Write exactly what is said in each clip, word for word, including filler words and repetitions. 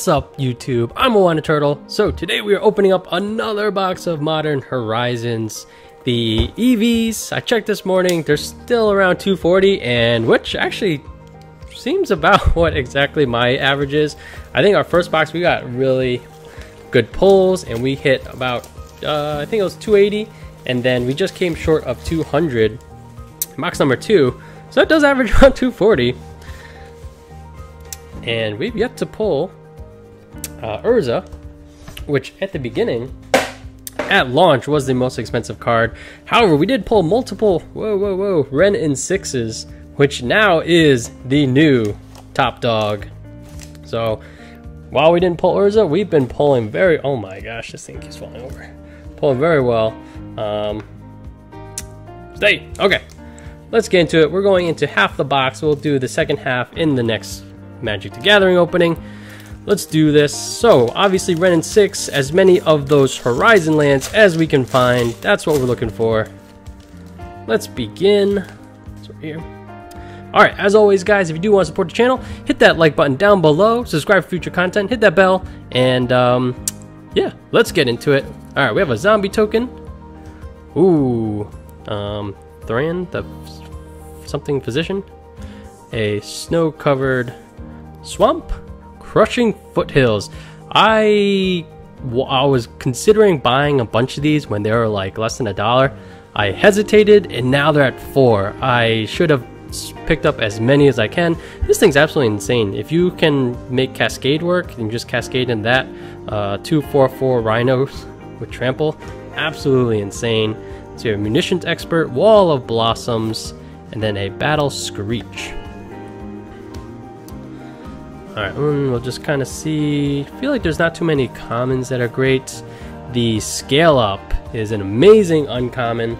What's up, YouTube? I'm iWAHnnaTurtle. So today we are opening up another box of Modern Horizons. The E Vs, I checked this morning, they're still around two forty, and which actually seems about what exactly my average is. I think our first box we got really good pulls, and we hit about, uh, I think it was two eighty, and then we just came short of two hundred. Box number two, so it does average around two forty. And we've yet to pull uh, Urza, which at the beginning, at launch, was the most expensive card. However, we did pull multiple, whoa, whoa, whoa, Wrenn and Sixes, which now is the new top dog. So while we didn't pull Urza, we've been pulling very, oh my gosh, this thing keeps falling over. Pulling very well. Um, stay, okay, let's get into it. We're going into half the box. We'll do the second half in the next Magic the Gathering opening. Let's do this. So obviously Wrenn and Six, as many of those Horizon lands as we can find, that's what we're looking for. Let's begin. It's right here. Alright, as always guys, if you do want to support the channel, hit that like button down below, subscribe for future content, hit that bell, and um, yeah, let's get into it. Alright, we have a zombie token. Ooh, um, Thran, the something physician, a snow-covered swamp, Crushing Foothills. I, w I was considering buying a bunch of these when they were like less than a dollar. I hesitated, and now they're at four. I should have picked up as many as I can. This thing's absolutely insane. If you can make Cascade work, and just Cascade in that uh, two four four rhinos with trample, absolutely insane. So you have Munitions Expert, Wall of Blossoms, and then a Battle Screech. Alright, we'll just kind of see. I feel like there's not too many commons that are great. The Scale Up is an amazing uncommon.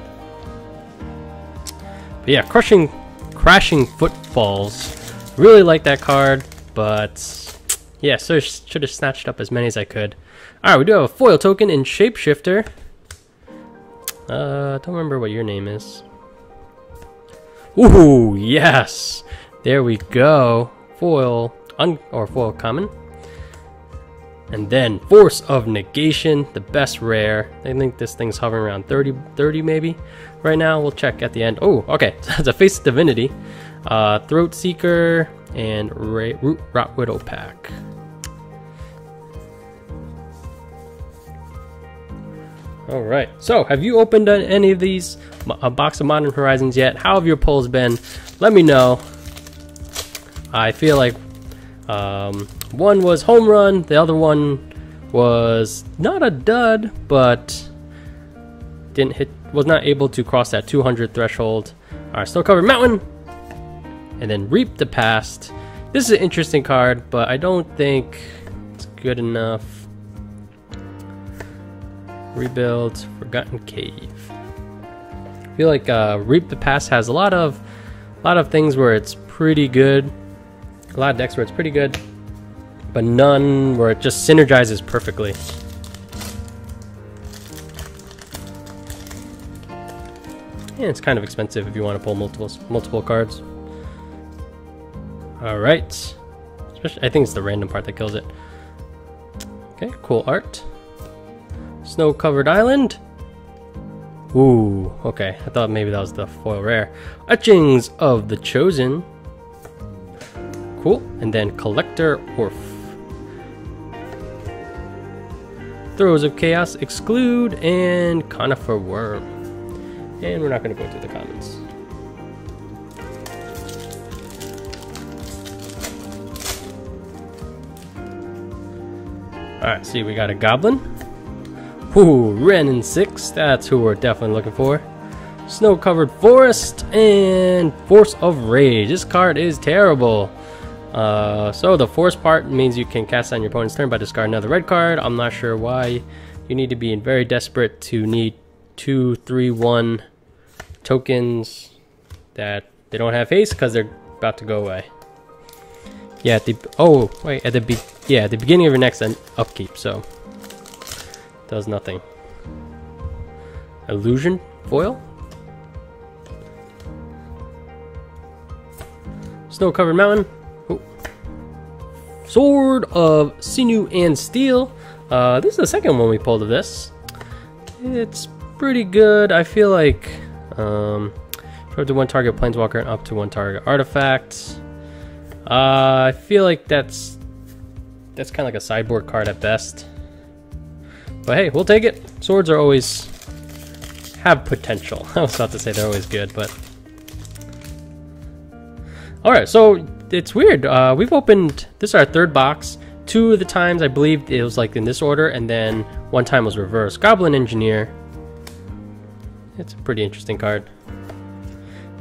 But yeah, Crushing, Crashing Footfalls. Really like that card, but yeah, so I should have snatched up as many as I could. Alright, we do have a foil token in Shapeshifter. Uh, don't remember what your name is. Ooh, yes! There we go. Foil. Un or foil common, and then Force of Negation, the best rare. I think this thing's hovering around thirty, thirty maybe right now. We'll check at the end. Oh, okay, so that's a Face of Divinity, uh, Throat Seeker, and Ra Root Rot Widow Pack. All right, so have you opened any of these a box of Modern Horizons yet? How have your polls been? Let me know. I feel like Um, one was home run, the other one was not a dud, but didn't hit, was not able to cross that two hundred threshold. Alright, Snow Covered Mountain, and then Reap the Past. This is an interesting card, but I don't think it's good enough. Rebuild, Forgotten Cave. I feel like uh, Reap the Past has a lot of, a lot of things where it's pretty good. A lot of decks where it's pretty good, but none where it just synergizes perfectly. And it's kind of expensive if you want to pull multiple multiple cards. All right, especially I think it's the random part that kills it. Okay, cool art. Snow-covered island. Ooh, okay. I thought maybe that was the foil rare. Etchings of the Chosen. Cool, and then Collector Orf. Throws of Chaos, Exclude, and Conifer Worm. And we're not going to go through the comments. Alright, see, we got a Goblin. Ooh, Wrenn and Six, that's who we're definitely looking for. Snow-covered Forest, and Force of Rage. This card is terrible. Uh, so the force part means you can cast on your opponent's turn by discarding another red card. I'm not sure why you need to be in very desperate to need two, three, one tokens that they don't have haste because they're about to go away. Yeah, at the oh wait at the be, yeah at the beginning of your next upkeep, so does nothing. Illusion foil. Snow-covered mountain. Sword of Sinew and Steel. Uh, this is the second one we pulled of this. It's pretty good. I feel like um, up to one target planeswalker and up to one target artifact. Uh, I feel like that's that's kind of like a sideboard card at best. But hey, we'll take it. Swords are always have potential. I was about to say they're always good, but all right. So it's weird. Uh, we've opened this is our third box. Two of the times I believed it was like in this order, and then one time was reverse. Goblin Engineer. It's a pretty interesting card.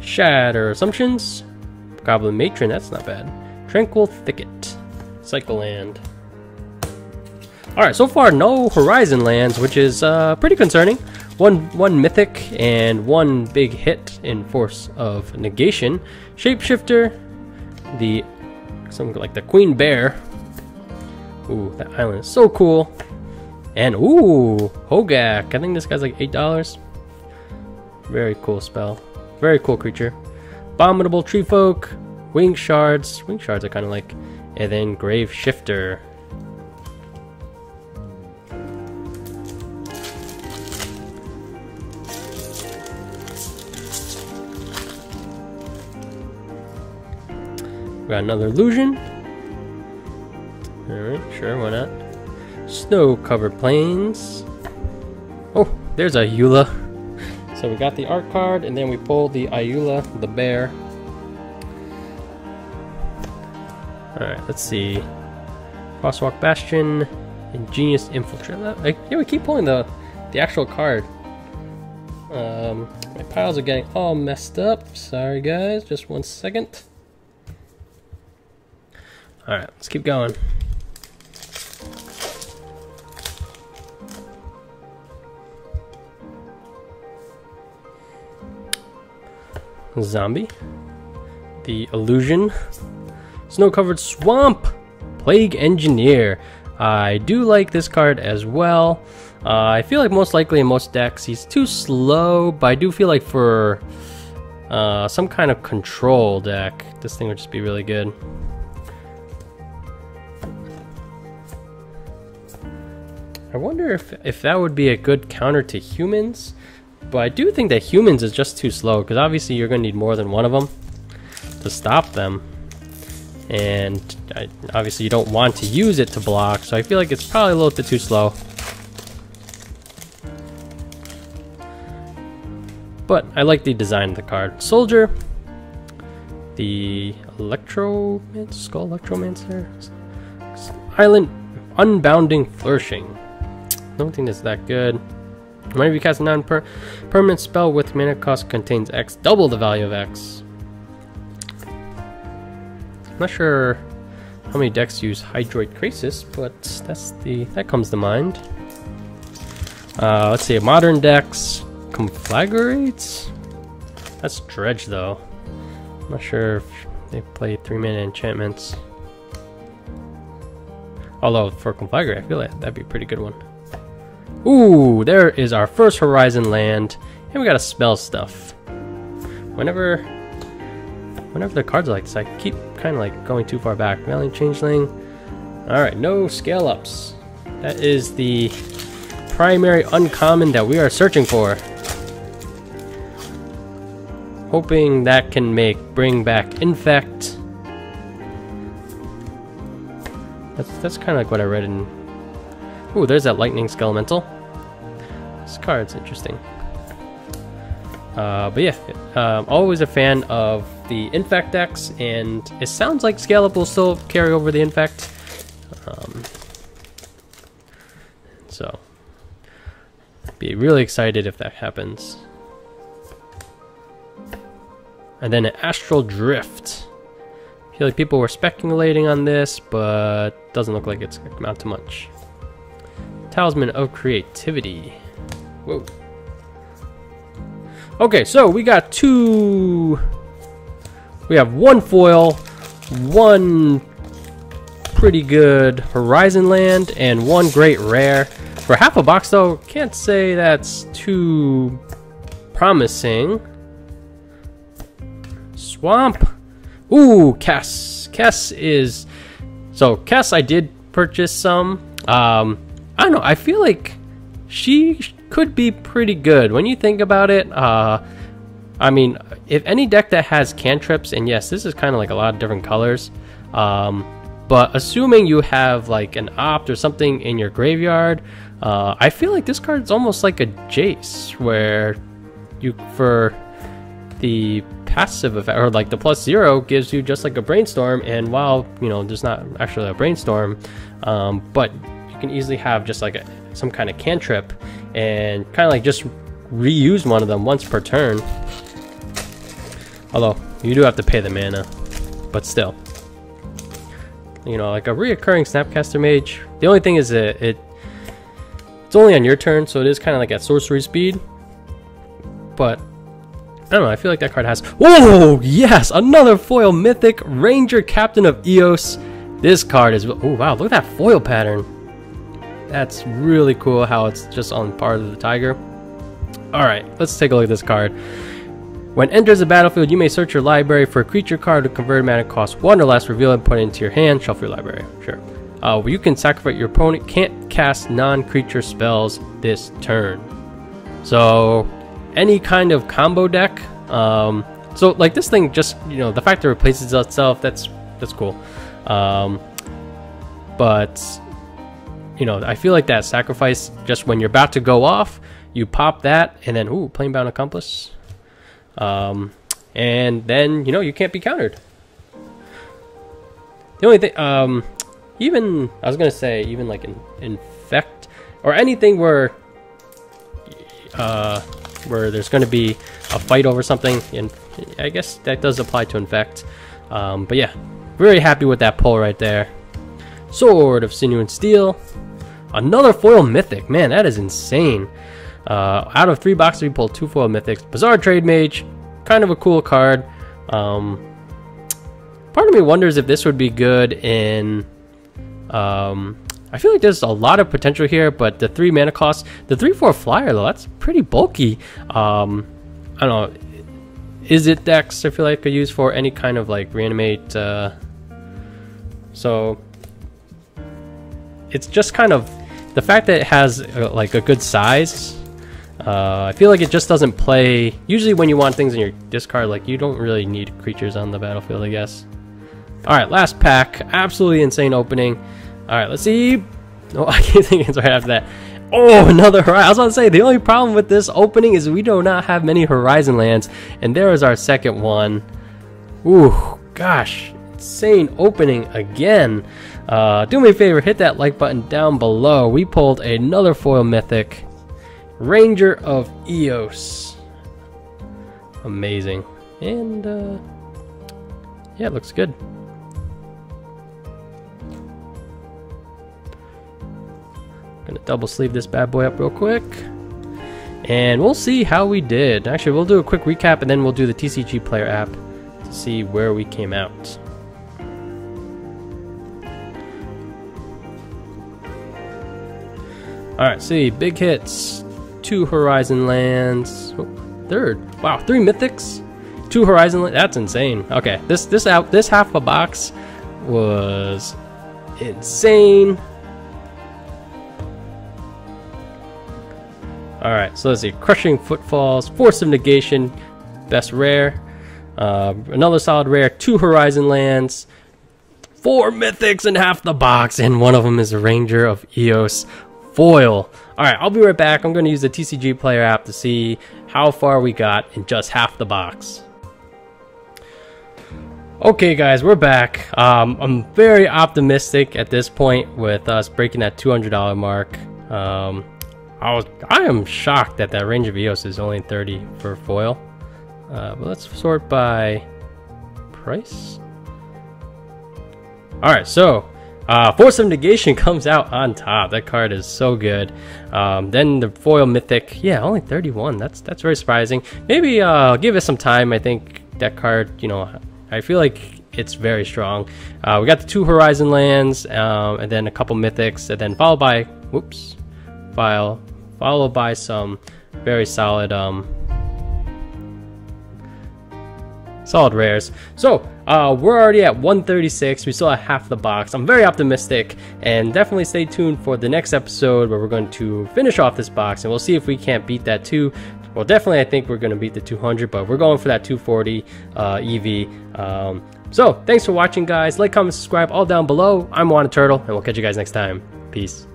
Shatter Assumptions. Goblin Matron. That's not bad. Tranquil Thicket. Cycle Land. All right. So far, no Horizon lands, which is uh, pretty concerning. One one mythic and one big hit in Force of Negation. Shapeshifter. The something like the Queen Bear. Ooh, that island is so cool. And ooh, Hogaak. I think this guy's like eight dollars. Very cool spell. Very cool creature. Abominable Tree Folk. Wing Shards. Wing Shards I kind of like. And then Grave Shifter. We got another illusion. Alright, sure, why not? Snow Covered Plains. Oh, there's a Eula. So we got the art card, and then we pulled the Eula, the bear. Alright, let's see. Crosswalk Bastion, Ingenious Infiltrator. Yeah, we keep pulling the, the actual card. Um, my piles are getting all messed up. Sorry, guys, just one second. Alright, let's keep going. Zombie, the illusion, snow-covered swamp, Plague Engineer. I do like this card as well. Uh, I feel like most likely in most decks he's too slow, but I do feel like for uh, some kind of control deck, this thing would just be really good. I wonder if if that would be a good counter to humans. But I do think that humans is just too slow, because obviously you're going to need more than one of them to stop them. And I, obviously you don't want to use it to block, so I feel like it's probably a little bit too slow. But I like the design of the card. Soldier, the Electromancer, Skull Electromancer, Island, Unbounding Flourishing. I don't think that's that good. Whenever you cast a non-permanent spell with mana cost contains X, double the value of X. I'm not sure how many decks use Hydroid Crisis, but that's the that comes to mind. Uh, let's see, modern decks, Conflagrate. That's dredge though. I'm not sure if they play three-mana enchantments. Although for Conflagrate, I feel like that'd be a pretty good one. Ooh, there is our first Horizon land, and we gotta spell stuff. Whenever, whenever the cards are like this, I keep kind of like going too far back. Valiant Changeling. All right, no scale ups. That is the primary uncommon that we are searching for. Hoping that can make bring back Infect. That's that's kind of like what I read in. Ooh, there's that Lightning Skelemental. This card's interesting. Uh, but yeah, um, always a fan of the Infect decks, and it sounds like Scale Up will still carry over the Infect. Um, so, be really excited if that happens. And then an Astral Drift. I feel like people were speculating on this, but doesn't look like it's not too much. Talisman of Creativity. Whoa. Okay, so we got two. We have one foil, one pretty good Horizon land, and one great rare. For half a box, though, can't say that's too promising. Swamp. Ooh, Kess. Kess is So Kess, I did purchase some. Um, I don't know. I feel like she could be pretty good when you think about it. Uh, I mean, if any deck that has cantrips, and yes, this is kind of like a lot of different colors. Um, but assuming you have like an opt or something in your graveyard, uh, I feel like this card is almost like a Jace, where you for the passive effect, or like the plus zero gives you just like a brainstorm, and while you know there's not actually a brainstorm, um, but you can easily have just like a, some kind of cantrip and kind of like just reuse one of them once per turn. Although you do have to pay the mana, but still, you know, like a reoccurring Snapcaster Mage. The only thing is that it it's only on your turn, so it is kind of like at sorcery speed. But I don't know, I feel like that card has... Whoa, yes! Another foil mythic, Ranger Captain of Eos. This card is... Oh, wow, look at that foil pattern. That's really cool how it's just on par with the Tiger. Alright, let's take a look at this card. When enters the battlefield, you may search your library for a creature card to convert mana cost one or less, reveal and put it into your hand, shuffle your library. Sure. Uh, you can sacrifice your opponent, can't cast non-creature spells this turn. So... any kind of combo deck, um so like this thing, just you know the fact that it replaces itself, that's that's cool. Um but you know I feel like that sacrifice, just when you're about to go off, you pop that, and then ooh, Planebound Accomplice, um and then you know you can't be countered. The only thing, um even I was gonna say, even like in infect or anything where uh where there's going to be a fight over something, and I guess that does apply to infect. Um, but yeah, really happy with that pull right there. Sword of Sinew and Steel, another foil mythic. Man, that is insane. Uh, out of three boxes, we pulled two foil mythics. Bizarre Trade Mage, kind of a cool card. Um, part of me wonders if this would be good in... Um, I feel like there's a lot of potential here, but the three mana cost, the three four flyer though, that's pretty bulky. Um, I don't know. Is it decks I feel like I use for any kind of like reanimate? Uh, so it's just kind of the fact that it has uh, like a good size. Uh, I feel like it just doesn't play. Usually when you want things in your discard, like you don't really need creatures on the battlefield, I guess. All right, last pack. Absolutely insane opening. All right, let's see. Oh, I can't think it's right after that. Oh, another Horizon. I was about to say, the only problem with this opening is we do not have many Horizon lands, and there is our second one. Ooh, gosh, insane opening again. Uh, do me a favor, hit that like button down below. We pulled another foil mythic, Ranger of Eos. Amazing, and uh, yeah, it looks good. Gonna double sleeve this bad boy up real quick, and we'll see how we did. Actually, we'll do a quick recap, and then we'll do the T C G Player app to see where we came out. All right, see, big hits, two Horizon lands, oh, third. Wow, three mythics, two Horizon lands. That's insane. Okay, this this out this half a box was insane. Alright, so let's see. Crushing Footfalls, Force of Negation, best rare. Uh, another solid rare, two Horizon lands, four mythics in half the box, and one of them is a Ranger of Eos foil. Alright, I'll be right back. I'm going to use the T C G Player app to see how far we got in just half the box. Okay guys, we're back. Um, I'm very optimistic at this point with us breaking that two hundred dollar mark. Um, I, was, I am shocked that that Range of Eos is only thirty for foil. Uh, but let's sort by price. Alright, so uh, Force of Negation comes out on top. That card is so good. Um, then the foil mythic, yeah, only thirty-one. That's that's very surprising. Maybe uh, give it some time. I think that card, you know, I feel like it's very strong. Uh, we got the two Horizon lands, um, and then a couple mythics, and then followed by, whoops, file. Followed by some very solid um solid rares. So Uh, we're already at one thirty-six, we still have half the box. I'm very optimistic, and definitely stay tuned for the next episode where we're going to finish off this box, and we'll see if we can't beat that too. Well, definitely I think we're going to beat the two hundred, but we're going for that two forty uh, E V. Um, so, thanks for watching, guys. Like, comment, subscribe, all down below. I'm iWAHnnaTurtle, and we'll catch you guys next time. Peace.